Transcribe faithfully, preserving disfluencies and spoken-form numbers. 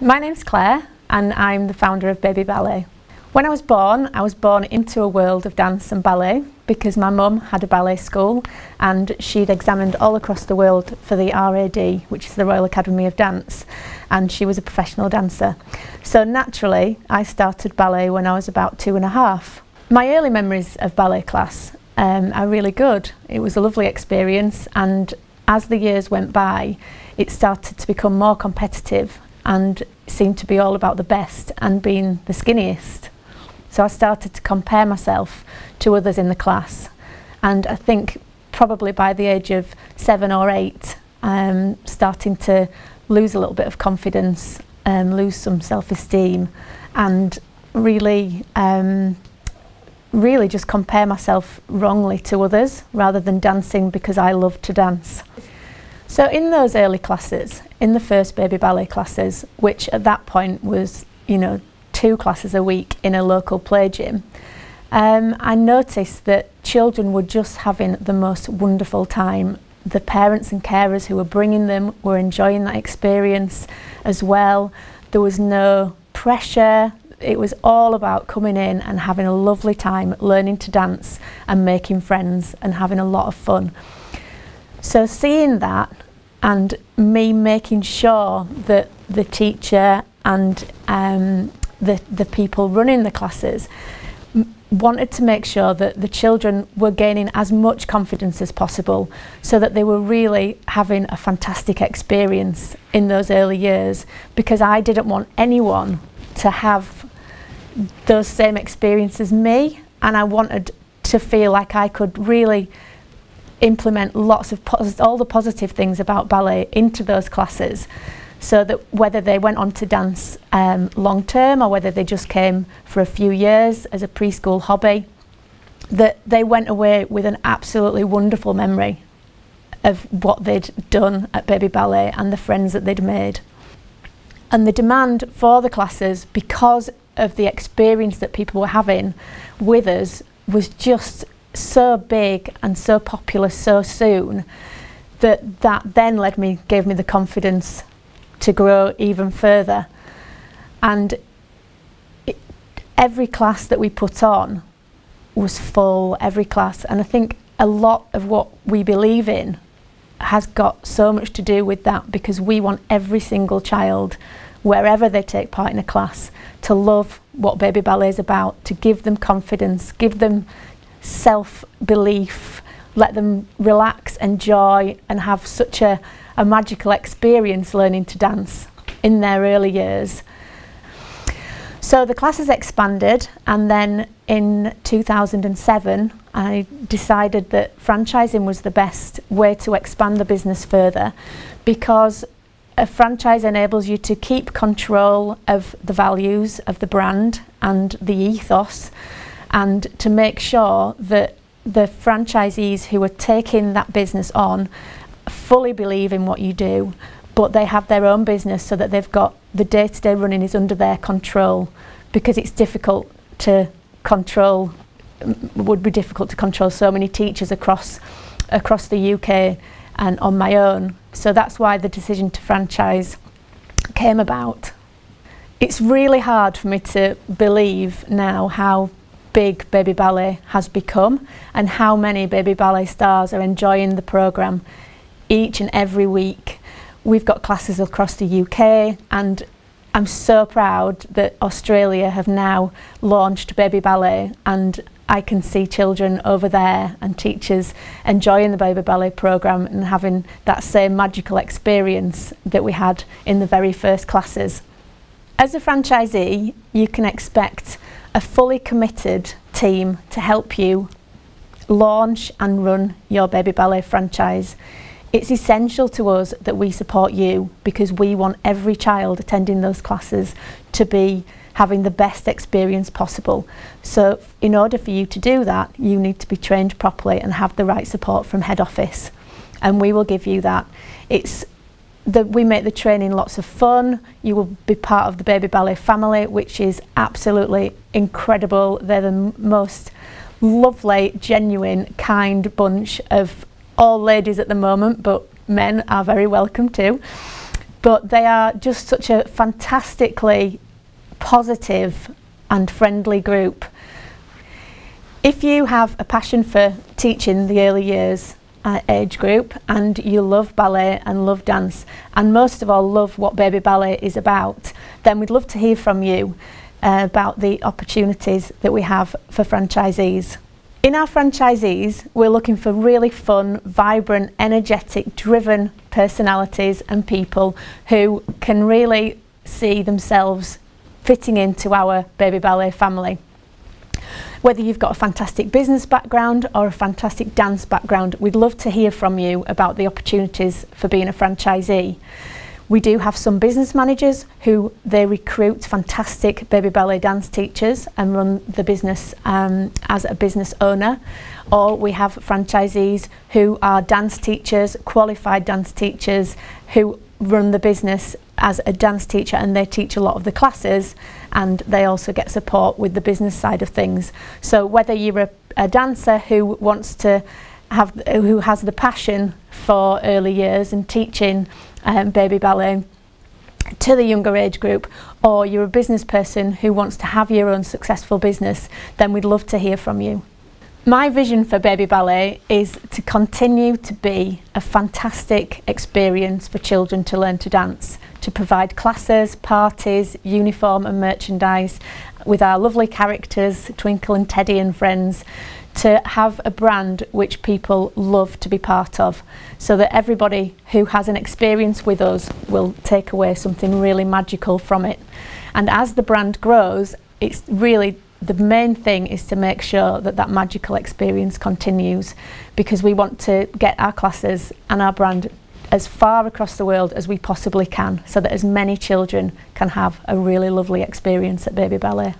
My name's Claire and I'm the founder of Baby Ballet. When I was born, I was born into a world of dance and ballet because my mum had a ballet school and she'd examined all across the world for the R A D, which is the Royal Academy of Dance, and she was a professional dancer. So naturally, I started ballet when I was about two and a half. My early memories of ballet class um, are really good. It was a lovely experience, and as the years went by, it started to become more competitive and seemed to be all about the best and being the skinniest. So I started to compare myself to others in the class, and I think probably by the age of seven or eight I'm um, starting to lose a little bit of confidence and lose some self-esteem, and really um, really just compare myself wrongly to others rather than dancing because I love to dance. So in those early classes, in the first baby ballet classes, which at that point was, you know, two classes a week in a local play gym, um, I noticed that children were just having the most wonderful time. The parents and carers who were bringing them were enjoying that experience as well. There was no pressure. It was all about coming in and having a lovely time, learning to dance and making friends and having a lot of fun. So seeing that, and me making sure that the teacher and um, the, the people running the classes m wanted to make sure that the children were gaining as much confidence as possible, so that they were really having a fantastic experience in those early years, because I didn't want anyone to have those same experiences as me, and I wanted to feel like I could really implement lots of pos all the positive things about ballet into those classes, so that whether they went on to dance um, long term or whether they just came for a few years as a preschool hobby, that they went away with an absolutely wonderful memory of what they'd done at Baby Ballet and the friends that they'd made. And the demand for the classes, because of the experience that people were having with us, was just so big and so popular so soon, that that then led me gave me the confidence to grow even further. And it, every class that we put on was full, every class, and I think a lot of what we believe in has got so much to do with that, because we want every single child, wherever they take part in a class, to love what Baby Ballet is about, to give them confidence, give them self-belief, let them relax, enjoy and have such a, a magical experience learning to dance in their early years. So the classes expanded, and then in two thousand seven I decided that franchising was the best way to expand the business further, because a franchise enables you to keep control of the values of the brand and the ethos, and to make sure that the franchisees who are taking that business on fully believe in what you do, but they have their own business, so that they've got the day-to-day running is under their control, because it's difficult to control, would be difficult to control so many teachers across across the U K and on my own. So that's why the decision to franchise came about. It's really hard for me to believe now how big Baby Ballet has become, and how many Baby Ballet stars are enjoying the programme each and every week. We've got classes across the U K, and I'm so proud that Australia have now launched Baby Ballet, and I can see children over there and teachers enjoying the Baby Ballet programme and having that same magical experience that we had in the very first classes. As a franchisee, you can expect a fully committed team to help you launch and run your Baby Ballet franchise. It's essential to us that we support you, because we want every child attending those classes to be having the best experience possible. So in order for you to do that, you need to be trained properly and have the right support from head office, and we will give you that. It's That we make the training lots of fun. You will be part of the Baby Ballet family, which is absolutely incredible. They're the most lovely, genuine, kind bunch of all ladies at the moment, but men are very welcome too. but they are just such a fantastically positive and friendly group. If you have a passion for teaching the early years uh, age group and you love ballet and love dance and most of all love what Baby Ballet is about, then we'd love to hear from you uh, about the opportunities that we have for franchisees. In our franchisees, we're looking for really fun, vibrant, energetic, driven personalities and people who can really see themselves fitting into our Baby Ballet family. Whether you've got a fantastic business background or a fantastic dance background, we'd love to hear from you about the opportunities for being a franchisee. We do have some business managers who they recruit fantastic Baby Ballet dance teachers and run the business um, as a business owner. Or we have franchisees who are dance teachers, qualified dance teachers, who run the business as a dance teacher and they teach a lot of the classes, and they also get support with the business side of things. So whether you're a, a dancer who wants to have, who has the passion for early years and teaching um, baby ballet to the younger age group, or you're a business person who wants to have your own successful business, then we'd love to hear from you. My vision for Baby Ballet is to continue to be a fantastic experience for children to learn to dance, to provide classes, parties, uniform and merchandise with our lovely characters, Twinkle and Teddy and friends, to have a brand which people love to be part of, so that everybody who has an experience with us will take away something really magical from it. And as the brand grows, it's really the main thing is to make sure that that magical experience continues, because we want to get our classes and our brand as far across the world as we possibly can, so that as many children can have a really lovely experience at Baby Ballet.